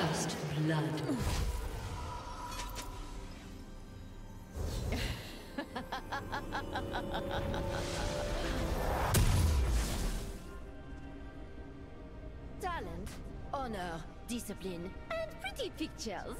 First blood. Talent, honor, discipline, and pretty pictures.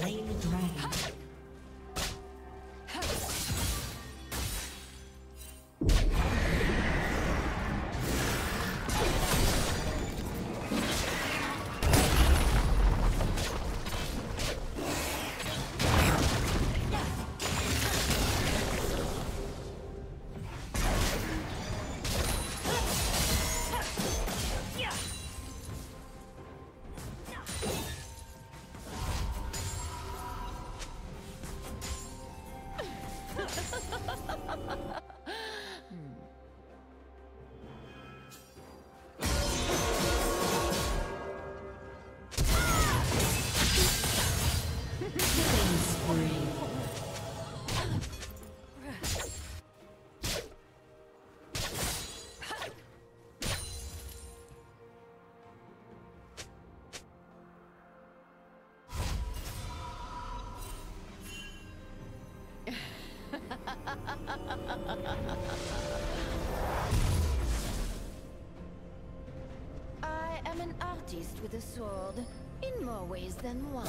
slain the dragon. I am an artist with a sword, in more ways than one.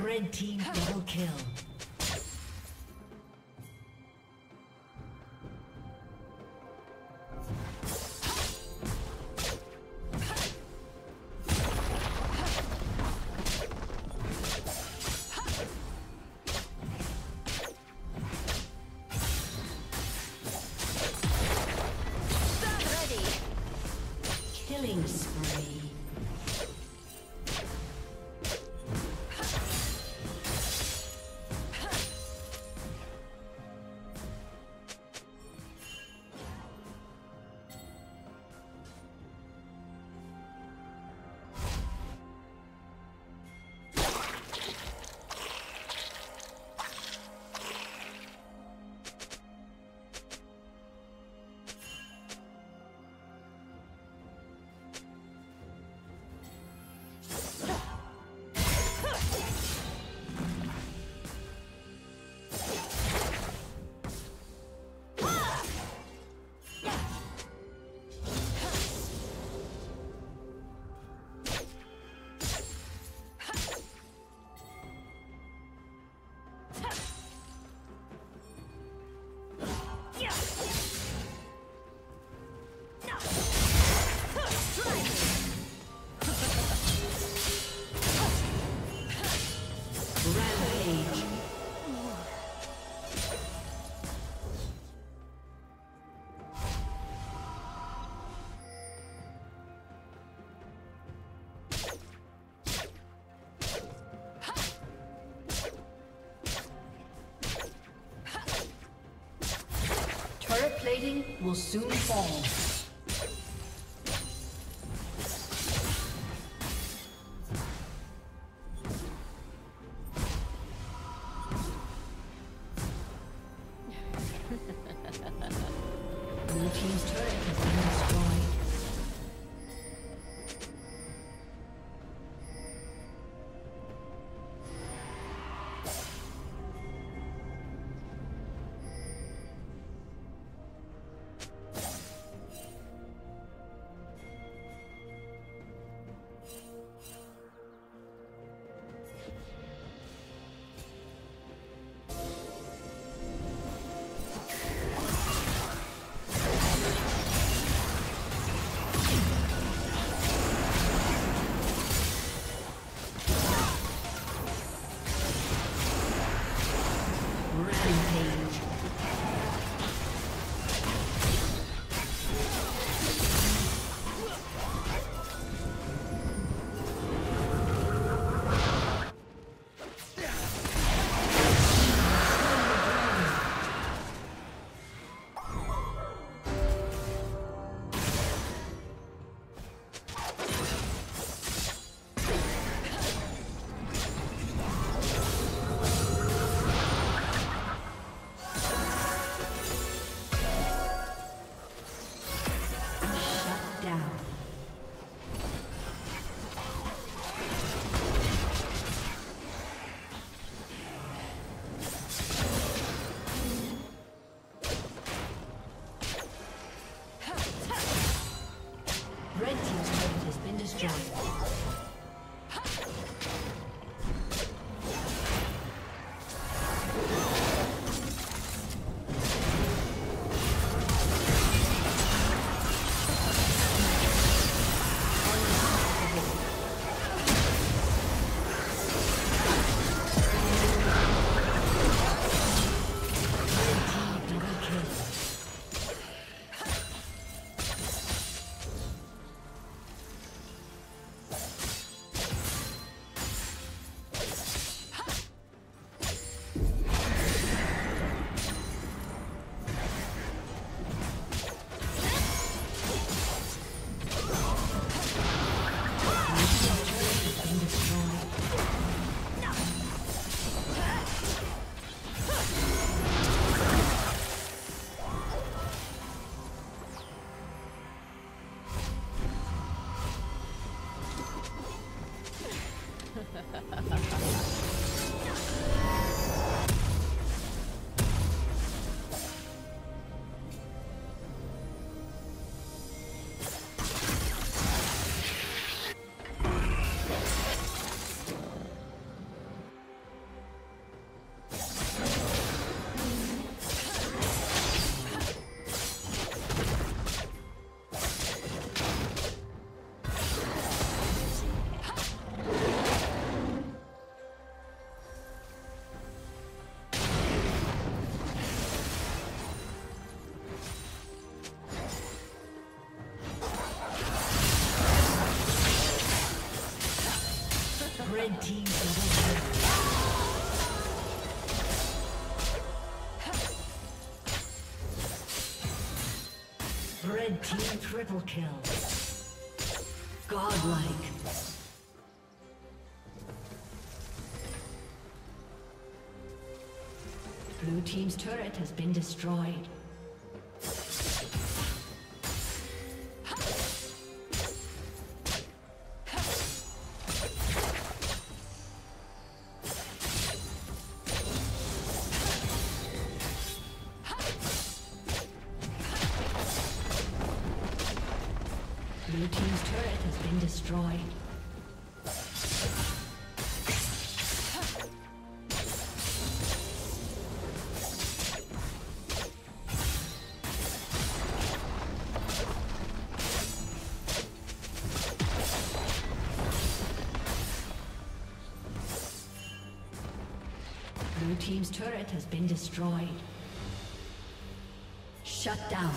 Red team double kill. Killing spree. Plating will soon fall. Blue team's turret has been destroyed. Red team triple kill. Godlike. Blue team's turret has been destroyed. Blue team's turret has been destroyed. Shut down.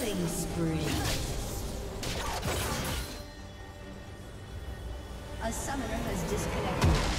Legendary. A summoner has disconnected.